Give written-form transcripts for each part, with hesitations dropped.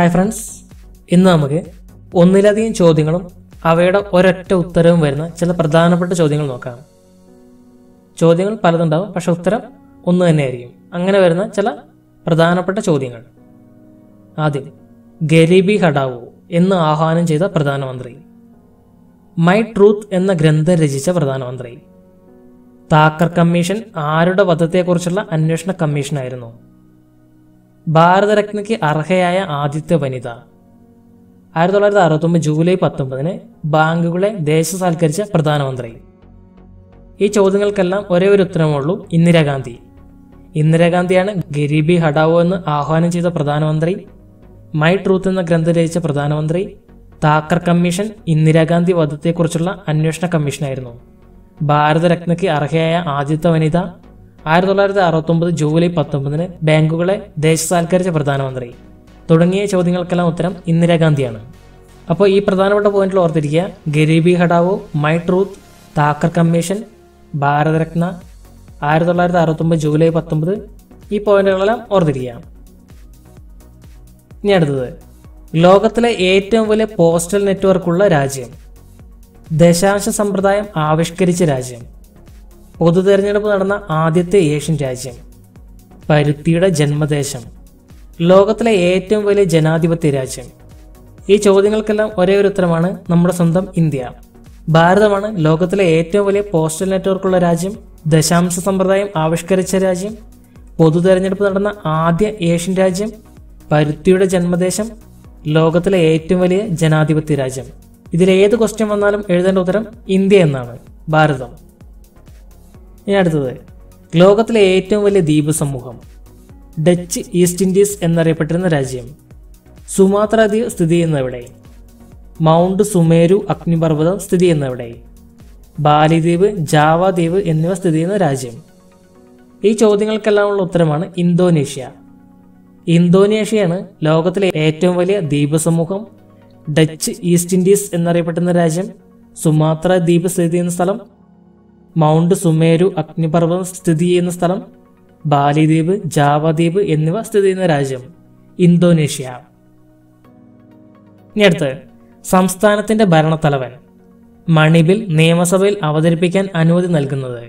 Hi friends, ഇന്ന് നമുക്ക് ഒന്നിലധികം ചോദ്യങ്ങളും അവയുടെ ഒരൊറ്റ ഉത്തരവും വരുന്ന ചില പ്രധാനപ്പെട്ട ചോദ്യങ്ങൾ നോക്കാം. ചോദ്യങ്ങൾ പലതുണ്ടാവും, പക്ഷെ ഉത്തരം ഒന്ന് തന്നെയായിരിക്കും. അങ്ങനെ വരുന്ന ചില പ്രധാനപ്പെട്ട ചോദ്യങ്ങൾ. ആദ്യം, ഗരീബി ഹടാവോ എന്ന് ആഹ്വാനം ചെയ്ത പ്രധാനമന്ത്രി. മൈ ട്രൂത്ത് എന്ന ഗ്രന്ഥം രചിച്ച പ്രധാനമന്ത്രി. താക്കർ കമ്മീഷൻ ആരുടെ വധത്തെക്കുറിച്ചുള്ള അന്വേഷണ കമ്മീഷനായിരുന്നു. ഭാരതരത്നയ്ക്ക് അർഹയായ ആദ്യത്തെ വനിത. 1969 ജൂലൈ 19 ബാങ്കുകളെ ദേശസാൽക്കരിച്ച പ്രധാനമന്ത്രി. ഈ ചോദ്യങ്ങൾക്കെല്ലാം ഒരേ ഒരു ഉത്തരമുള്ളൂ, ഇന്ദിരാഗാന്ധി. ഇന്ദിരാഗാന്ധിയാണ് ഗരീബി ഹടാവോ എന്ന് ആഹ്വാനം ചെയ്ത പ്രധാനമന്ത്രി. മൈ ട്രൂത്ത് എന്ന ഗ്രന്ഥം രചിച്ച പ്രധാനമന്ത്രി. താക്കർ കമ്മീഷൻ ഇന്ദിരാഗാന്ധി വധത്തെക്കുറിച്ചുള്ള അന്വേഷണ കമ്മീഷനായിരുന്നു. ഭാരതരത്നയ്ക്ക് അർഹയായ ആദ്യത്തെ വനിത. 1969 ജൂലൈ 19 ബാങ്കുകളെ ദേശസാൽക്കരിച്ച പ്രധാനമന്ത്രി തുടങ്ങിയ ചോദ്യങ്ങൾക്കെല്ലാം ഉത്തരം ഇന്ദിരാഗാന്ധിയാണ്. അപ്പോൾ ഈ പ്രധാനപ്പെട്ട പോയിന്റിൽ ഓർത്തിരിക്കുക, Garibi Hatao, my truth, Thakkar commission, Bharat Ratna, 1969 July 19. ഈ പോയിന്റുകളെല്ലാം ഓർത്തിരിക്കുക. ഇനി അടുത്തത്, ലോകത്തിലെ ഏറ്റവും വലിയ പോസ്റ്റൽ നെറ്റ്വർക്കുള്ള രാജ്യം, ദശാംശ സമ്പ്രദായം ആവിഷ്കരിച്ച രാജ്യം, പൊതു തെരഞ്ഞെടുപ്പ് നടന്ന ആദ്യത്തെ ഏഷ്യൻ രാജ്യം, പരുത്തിയുടെ ജന്മദേശം, ലോകത്തിലെ ഏറ്റവും വലിയ ജനാധിപത്യ രാജ്യം. ഈ ചോദ്യങ്ങൾക്കെല്ലാം ഒരേ ഒരു ഉത്തരമാണ്, നമ്മുടെ സ്വന്തം ഇന്ത്യ. ഭാരതമാണ് ലോകത്തിലെ ഏറ്റവും വലിയ പോസ്റ്റൽ നെറ്റ്വർക്കുള്ള രാജ്യം, ദശാംശ സമ്പ്രദായം ആവിഷ്കരിച്ച രാജ്യം, പൊതു തെരഞ്ഞെടുപ്പ് നടന്ന ആദ്യ ഏഷ്യൻ രാജ്യം, പരുത്തിയുടെ ജന്മദേശം, ലോകത്തിലെ ഏറ്റവും വലിയ ജനാധിപത്യ രാജ്യം. ഇതിലേത് ക്വസ്റ്റ്യൻ വന്നാലും എഴുതേണ്ട ഉത്തരം ഇന്ത്യ എന്നാണ്, ഭാരതം. ഇനി അടുത്തത്, ലോകത്തിലെ ഏറ്റവും വലിയ ദ്വീപ് സമൂഹം, ഡച്ച് ഈസ്റ്റ് ഇൻഡീസ് എന്നറിയപ്പെട്ടിരുന്ന രാജ്യം, സുമാത്ര ദ്വീപ് സ്ഥിതി ചെയ്യുന്നവിടെ, മൗണ്ട് സുമേരു അഗ്നിപർവ്വതം സ്ഥിതി ചെയ്യുന്നവിടെ, ബാലി ദ്വീപ്, ജാവ ദ്വീപ് എന്നിവ സ്ഥിതി ചെയ്യുന്ന രാജ്യം. ഈ ചോദ്യങ്ങൾക്കെല്ലാമുള്ള ഉത്തരമാണ് ഇന്തോനേഷ്യ. ഇന്തോനേഷ്യയാണ് ലോകത്തിലെ ഏറ്റവും വലിയ ദ്വീപ് സമൂഹം, ഡച്ച് ഈസ്റ്റ് ഇൻഡീസ് എന്നറിയപ്പെട്ടിരുന്ന രാജ്യം, സുമാത്ര ദ്വീപ് സ്ഥിതി ചെയ്യുന്ന സ്ഥലം, മൗണ്ട് സുമേരു അഗ്നിപർവ്വതം സ്ഥിതി ചെയ്യുന്ന സ്ഥലം, ബാലി ദ്വീപ്, ജാവ ദ്വീപ് എന്നിവ സ്ഥിതി ചെയ്യുന്ന രാജ്യം ഇന്തോനേഷ്യ. ഇനി അടുത്ത്, സംസ്ഥാനത്തിന്റെ ഭരണത്തലവൻ, മണി ബിൽ നിയമസഭയിൽ അവതരിപ്പിക്കാൻ അനുമതി നൽകുന്നത്,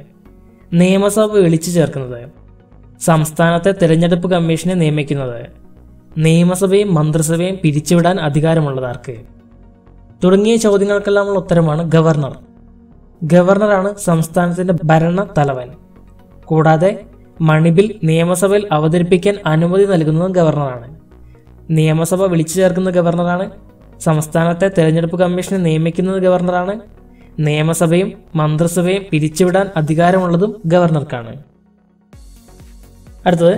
നിയമസഭ വിളിച്ചു ചേർക്കുന്നത്, സംസ്ഥാനത്തെ തിരഞ്ഞെടുപ്പ് കമ്മീഷനെ നിയമിക്കുന്നത്, നിയമസഭയും മന്ത്രിസഭയും പിരിച്ചുവിടാൻ അധികാരമുള്ളതാർക്ക് തുടങ്ങിയ ചോദ്യങ്ങൾക്കെല്ലാമുള്ള ഉത്തരമാണ് ഗവർണർ. ഗവർണറാണ് സംസ്ഥാനത്തിന്റെ ഭരണ തലവൻ. കൂടാതെ മണി ബിൽ നിയമസഭയിൽ അവതരിപ്പിക്കാൻ അനുമതി നൽകുന്നതും ഗവർണറാണ്, നിയമസഭ വിളിച്ചു ചേർക്കുന്നത് ഗവർണറാണ്, സംസ്ഥാനത്തെ തിരഞ്ഞെടുപ്പ് കമ്മീഷനെ നിയമിക്കുന്നത് ഗവർണറാണ്, നിയമസഭയും മന്ത്രിസഭയും പിരിച്ചുവിടാൻ അധികാരമുള്ളതും ഗവർണർക്കാണ്. അടുത്തത്,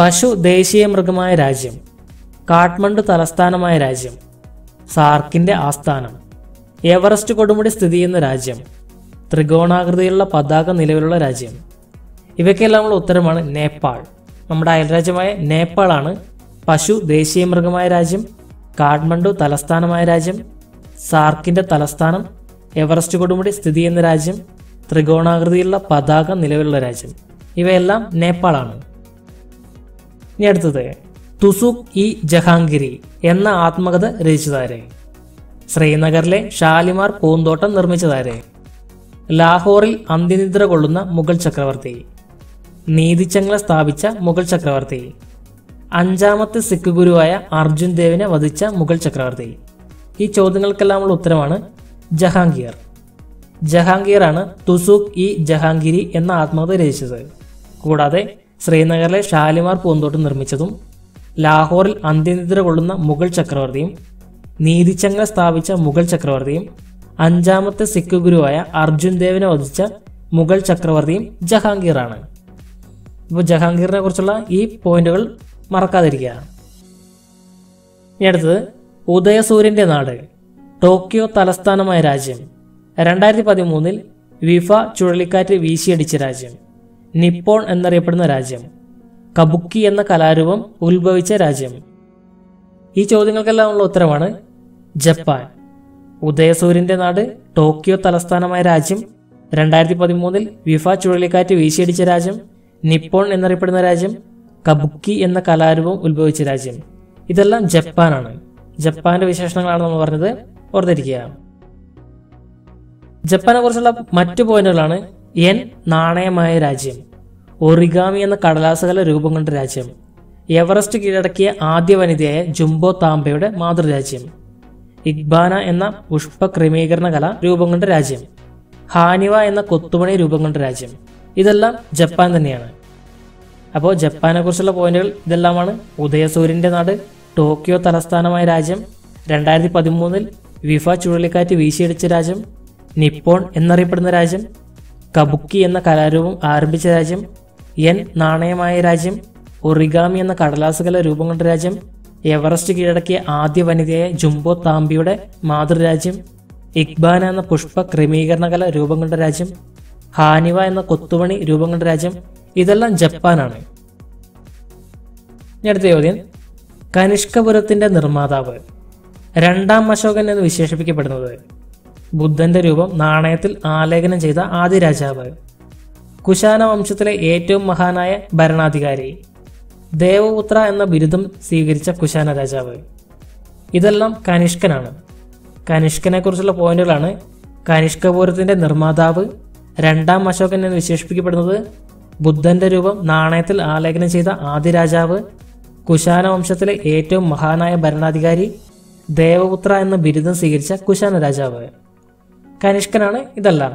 പശു ദേശീയ മൃഗമായ രാജ്യം, കാഠ്മണ്ഡു തലസ്ഥാനമായ രാജ്യം, സാർക്കിൻ്റെ ആസ്ഥാനം, എവറസ്റ്റ് കൊടുമുടി സ്ഥിതി ചെയ്യുന്ന രാജ്യം, ത്രികോണാകൃതിയിലുള്ള പതാക നിലവിലുള്ള രാജ്യം. ഇവയ്ക്കെല്ലാമുള്ള ഉത്തരമാണ് നേപ്പാൾ. നമ്മുടെ അയൽരാജ്യമായ നേപ്പാളാണ് പശു ദേശീയ മൃഗമായ രാജ്യം, കാഠ്മണ്ഡു തലസ്ഥാനമായ രാജ്യം, സാർക്കിൻ്റെ തലസ്ഥാനം, എവറസ്റ്റ് കൊടുമുടി സ്ഥിതി ചെയ്യുന്ന രാജ്യം, ത്രികോണാകൃതിയിലുള്ള പതാക നിലവിലുള്ള രാജ്യം. ഇവയെല്ലാം നേപ്പാളാണ്. ഇനി അടുത്തത്, തുസുഖ് ഇ ജഹാംഗിരി എന്ന ആത്മകഥ രചിച്ചതാരെ, ശ്രീനഗറിലെ ഷാലിമാർ പൂന്തോട്ടം നിർമ്മിച്ചതാരെ, ലാഹോറിൽ അന്ത്യനിദ്ര കൊള്ളുന്ന മുഗൾ ചക്രവർത്തി, നീതിചംഗ്ല സ്ഥാപിച്ച മുഗൾ ചക്രവർത്തി, അഞ്ചാമത്തെ സിഖ് ഗുരുവായ അർജുൻ ദേവിനെ വധിച്ച മുഗൾ ചക്രവർത്തി. ഈ ചോദ്യങ്ങൾക്കെല്ലാമുള്ള ഉത്തരമാണ് ജഹാംഗീർ. ജഹാംഗീറാണ് തുസുഖ് ഇ ജഹാംഗിരി എന്ന ആത്മകഥ രചിച്ചത്. കൂടാതെ ശ്രീനഗറിലെ ഷാലിമാർ പൂന്തോട്ടം നിർമ്മിച്ചതും, ലാഹോറിൽ അന്ത്യനിദ്ര കൊള്ളുന്ന മുഗൾ ചക്രവർത്തിയും, നീതിചംഗ്ല സ്ഥാപിച്ച മുഗൾ ചക്രവർത്തിയും, അഞ്ചാമത്തെ സിഖ് ഗുരുവായ അർജുൻ ദേവിനെ വധിച്ച മുഗൾ ചക്രവർത്തിയും ജഹാംഗീറാണ്. ഇപ്പോൾ ജഹാംഗീറിനെ കുറിച്ചുള്ള ഈ പോയിന്റുകൾ മറക്കാതിരിക്കുക. ഇനി അടുത്തത്, ഉദയസൂര്യൻ്റെ നാട്, ടോക്കിയോ തലസ്ഥാനമായ രാജ്യം, 2013 വിഫ ചുഴലിക്കാറ്റ് വീശിയടിച്ച രാജ്യം, നിപ്പോൺ എന്നറിയപ്പെടുന്ന രാജ്യം, കബുക്കി എന്ന കലാരൂപം ഉത്ഭവിച്ച രാജ്യം. ഈ ചോദ്യങ്ങൾക്കെല്ലാം ഉള്ള ഉത്തരമാണ് ജപ്പാൻ. ഉദയസൂര്യൻ്റെ നാട്, ടോക്കിയോ തലസ്ഥാനമായ രാജ്യം, 2013 വിഫ ചുഴലിക്കാറ്റ് വീശിയടിച്ച രാജ്യം, നിപ്പോൺ എന്നറിയപ്പെടുന്ന രാജ്യം, കബുക്കി എന്ന കലാരൂപം ഉത്ഭവിച്ച രാജ്യം. ഇതെല്ലാം ജപ്പാനാണ്. ജപ്പാന്റെ വിശേഷണങ്ങളാണ് നമ്മൾ പറഞ്ഞത്, ഓർത്തിരിക്കുക. ജപ്പാനെ കുറിച്ചുള്ള മറ്റു പോയിന്റുകളാണ് എൻ നാണയമായ രാജ്യം, ഒറിഗാമി എന്ന കടലാസുകളെ രൂപം കൊണ്ട രാജ്യം, എവറസ്റ്റ് കീഴടക്കിയ ആദ്യ വനിതയായ ജുംബോ താംബയുടെ മാതൃരാജ്യം, ഇക്ബാന എന്ന പുഷ്പ ക്രമീകരണ കല രൂപം കൊണ്ട രാജ്യം, ഹാനിവ എന്ന കൊത്തുമണി രൂപം കൊണ്ട രാജ്യം. ഇതെല്ലാം ജപ്പാൻ തന്നെയാണ്. അപ്പോൾ ജപ്പാനെ കുറിച്ചുള്ള പോയിന്റുകൾ ഇതെല്ലാമാണ്. ഉദയസൂര്യൻ്റെ നാട്, ടോക്കിയോ തലസ്ഥാനമായ രാജ്യം, 2013 വിഫ ചുഴലിക്കാറ്റ് വീശിയടിച്ച രാജ്യം, നിപ്പോൺ എന്നറിയപ്പെടുന്ന രാജ്യം, കബുക്കി എന്ന കലാരൂപം ആരംഭിച്ച രാജ്യം, എൻ നാണയമായ രാജ്യം, ഒറിഗാമി എന്ന കടലാസുകല രൂപം കൊണ്ട രാജ്യം, എവറസ്റ്റ് കീഴടക്കിയ ആദ്യ വനിതയായ ജുംബോ താംബിയുടെ മാതൃരാജ്യം, ഇക്ബാന എന്ന പുഷ്പ ക്രമീകരണ കല രൂപം കൊണ്ട രാജ്യം, ഹാനിവ എന്ന കൊത്തുപണി രൂപം കൊണ്ട രാജ്യം. ഇതെല്ലാം ജപ്പാനാണ്. അടുത്ത ചോദ്യം, കനിഷ്കപുരത്തിൻ്റെ നിർമ്മാതാവ് രണ്ടാം അശോകൻ എന്ന് വിശേഷിപ്പിക്കപ്പെടുന്നത്, ബുദ്ധന്റെ രൂപം നാണയത്തിൽ ആലേഖനം ചെയ്ത ആദ്യ രാജാവ്, കുശാന വംശത്തിലെ ഏറ്റവും മഹാനായ ഭരണാധികാരി, ദേവപുത്ര എന്ന ബിരുദം സ്വീകരിച്ച കുശാന രാജാവ്. ഇതെല്ലാം കനിഷ്കനാണ്. കനിഷ്കനെ കുറിച്ചുള്ള പോയിന്റുകളാണ് കനിഷ്കപുരത്തിൻ്റെ നിർമ്മാതാവ് രണ്ടാം അശോകൻ എന്ന് വിശേഷിപ്പിക്കപ്പെടുന്നത്, ബുദ്ധന്റെ രൂപം നാണയത്തിൽ ആലേഖനം ചെയ്ത ആദ്യ രാജാവ്, കുശാന വംശത്തിലെ ഏറ്റവും മഹാനായ ഭരണാധികാരി, ദേവപുത്ര എന്ന ബിരുദം സ്വീകരിച്ച കുശാന രാജാവ്. കനിഷ്കനാണ് ഇതെല്ലാം.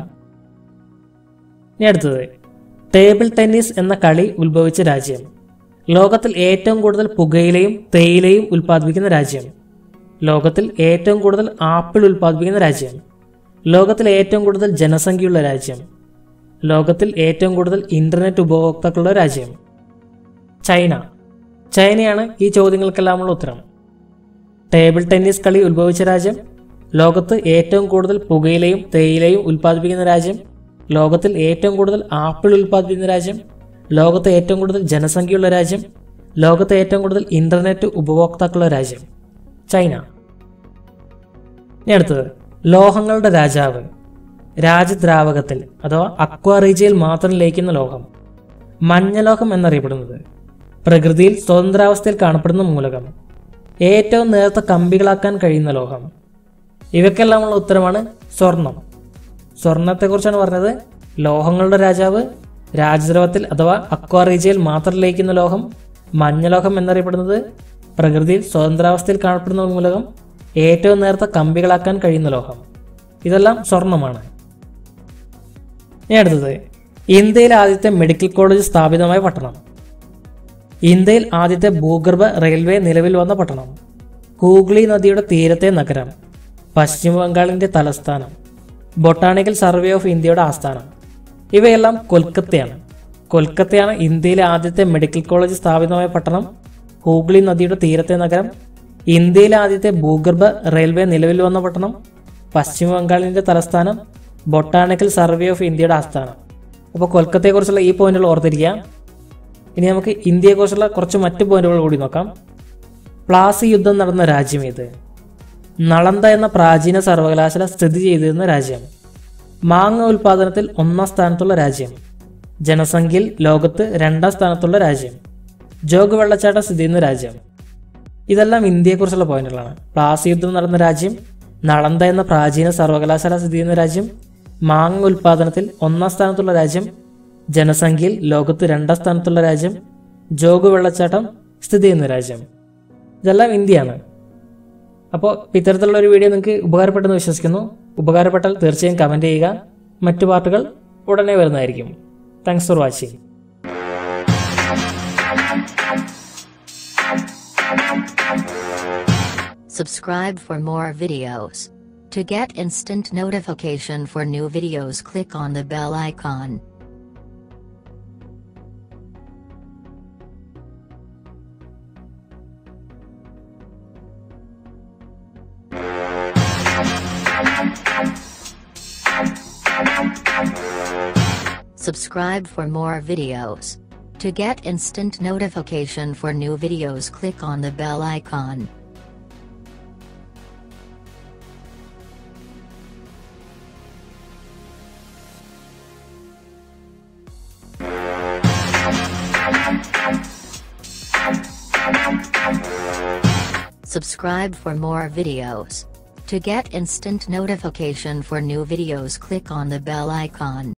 ഇനി അടുത്തത്, ടേബിൾ ടെന്നീസ് എന്ന കളി ഉത്ഭവിച്ച രാജ്യം, ലോകത്തിൽ ഏറ്റവും കൂടുതൽ പുകയിലയും തേയിലയും ഉൽപ്പാദിപ്പിക്കുന്ന രാജ്യം, ലോകത്തിൽ ഏറ്റവും കൂടുതൽ ആപ്പിൾ ഉൽപ്പാദിപ്പിക്കുന്ന രാജ്യം, ലോകത്തിൽ ഏറ്റവും കൂടുതൽ ജനസംഖ്യയുള്ള രാജ്യം, ലോകത്തിൽ ഏറ്റവും കൂടുതൽ ഇൻ്റർനെറ്റ് ഉപഭോക്താക്കളുള്ള രാജ്യം. ചൈന. ചൈനയാണ് ഈ ചോദ്യങ്ങൾക്കെല്ലാമുള്ള ഉത്തരം. ടേബിൾ ടെന്നീസ് കളി ഉത്ഭവിച്ച രാജ്യം, ലോകത്ത് ഏറ്റവും കൂടുതൽ പുകയിലയും തേയിലയും ഉൽപ്പാദിപ്പിക്കുന്ന രാജ്യം, ലോകത്തിൽ ഏറ്റവും കൂടുതൽ ആപ്പിൾ ഉൽപ്പാദിപ്പിക്കുന്ന രാജ്യം, ലോകത്ത് ഏറ്റവും കൂടുതൽ ജനസംഖ്യയുള്ള രാജ്യം, ലോകത്ത് ഏറ്റവും കൂടുതൽ ഇൻ്റർനെറ്റ് ഉപഭോക്താക്കളുള്ള രാജ്യം ചൈന. ഇനി അടുത്തത്, ലോഹങ്ങളുടെ രാജാവ്, രാജദ്രാവകത്തിൽ അഥവാ അക്വാറീജയിൽ മാത്രം ലയിക്കുന്ന ലോഹം, മഞ്ഞലോഹം എന്നറിയപ്പെടുന്നത്, പ്രകൃതിയിൽ സ്വതന്ത്രാവസ്ഥയിൽ കാണപ്പെടുന്ന മൂലകം, ഏറ്റവും നേർത്ത കമ്പികളാക്കാൻ കഴിയുന്ന ലോഹം. ഇവയ്ക്കെല്ലാമുള്ള ഉത്തരമാണ് സ്വർണം. സ്വർണത്തെക്കുറിച്ചാണ് പറഞ്ഞത്. ലോഹങ്ങളുടെ രാജാവ്, രാജദ്രവത്തിൽ അഥവാ അക്വാറീജയിൽ മാത്രം ലയിക്കുന്ന ലോഹം, മഞ്ഞലോഹം എന്നറിയപ്പെടുന്നത്, പ്രകൃതിയിൽ സ്വതന്ത്രാവസ്ഥയിൽ കാണപ്പെടുന്ന മൂലകം, ഏറ്റവും നേർത്ത കമ്പികളാക്കാൻ കഴിയുന്ന ലോഹം. ഇതെല്ലാം സ്വർണമാണ്. ഇനി അടുത്തത്, ഇന്ത്യയിൽ ആദ്യത്തെ മെഡിക്കൽ കോളേജ് സ്ഥാപിതമായ പട്ടണം, ഇന്ത്യയിൽ ആദ്യത്തെ ഭൂഗർഭ റെയിൽവേ നിലവിൽ വന്ന പട്ടണം, ഹൂഗ്ലി നദിയുടെ തീരത്തെ നഗരം, പശ്ചിമ ബംഗാളിൻ്റെ തലസ്ഥാനം, ബൊട്ടാണിക്കൽ സർവേ ഓഫ് ഇന്ത്യയുടെ ആസ്ഥാനം. ഇവയെല്ലാം കൊൽക്കത്തയാണ്. കൊൽക്കത്തയാണ് ഇന്ത്യയിലെ ആദ്യത്തെ മെഡിക്കൽ കോളേജ് സ്ഥാപിതമായ പട്ടണം, ഹൂഗ്ലി നദിയുടെ തീരത്തെ നഗരം, ഇന്ത്യയിലെ ആദ്യത്തെ ഭൂഗർഭ റെയിൽവേ നിലവിൽ വന്ന പട്ടണം, പശ്ചിമ ബംഗാളിൻ്റെ തലസ്ഥാനം, ബൊട്ടാണിക്കൽ സർവേ ഓഫ് ഇന്ത്യയുടെ ആസ്ഥാനം. അപ്പോൾ കൊൽക്കത്തയെക്കുറിച്ചുള്ള ഈ പോയിന്റുകൾ ഓർത്തിരിക്കുക. ഇനി നമുക്ക് ഇന്ത്യയെക്കുറിച്ചുള്ള കുറച്ച് മറ്റ് പോയിന്റുകൾ കൂടി നോക്കാം. പ്ലാസി യുദ്ധം നടന്ന രാജ്യം ഏത്? നളന്ദ എന്ന പ്രാചീന സർവകലാശാല സ്ഥിതി ചെയ്തിരുന്ന രാജ്യം, മാങ്ങ ഉൽപ്പാദനത്തിൽ ഒന്നാം സ്ഥാനത്തുള്ള രാജ്യം, ജനസംഖ്യയിൽ ലോകത്ത് രണ്ടാം സ്ഥാനത്തുള്ള രാജ്യം, ജോഗ് വെള്ളച്ചാട്ടം സ്ഥിതി ചെയ്യുന്ന രാജ്യം. ഇതെല്ലാം ഇന്ത്യയെക്കുറിച്ചുള്ള പോയിന്റുകളാണ്. പ്ലാസി യുദ്ധം നടന്ന രാജ്യം, നളന്ദ എന്ന പ്രാചീന സർവകലാശാല സ്ഥിതി ചെയ്യുന്ന രാജ്യം, മാങ്ങ ഉൽപ്പാദനത്തിൽ ഒന്നാം സ്ഥാനത്തുള്ള രാജ്യം, ജനസംഖ്യയിൽ ലോകത്ത് രണ്ടാം സ്ഥാനത്തുള്ള രാജ്യം, ജോഗ് വെള്ളച്ചാട്ടം സ്ഥിതി ചെയ്യുന്ന രാജ്യം. ഇതെല്ലാം ഇന്ത്യയാണ്. അപ്പോൾ ഇത്തരത്തിലുള്ള ഒരു വീഡിയോ നിങ്ങൾക്ക് ഉപകാരപ്പെട്ടെന്ന് വിശ്വസിക്കുന്നു. ഉപകാരപ്പെട്ടാൽ തീർച്ചയായും കമൻറ്റ് ചെയ്യുക. മറ്റു പാർട്ടുകൾ ഉടനെ വരുന്നതായിരിക്കും. Thanks for watching. Subscribe for more videos. To get instant notification for new videos, click on the bell icon. Subscribe for more videos. To get instant notification for new videos, click on the bell icon. Subscribe for more videos. To get instant notification for new videos, click on the bell icon.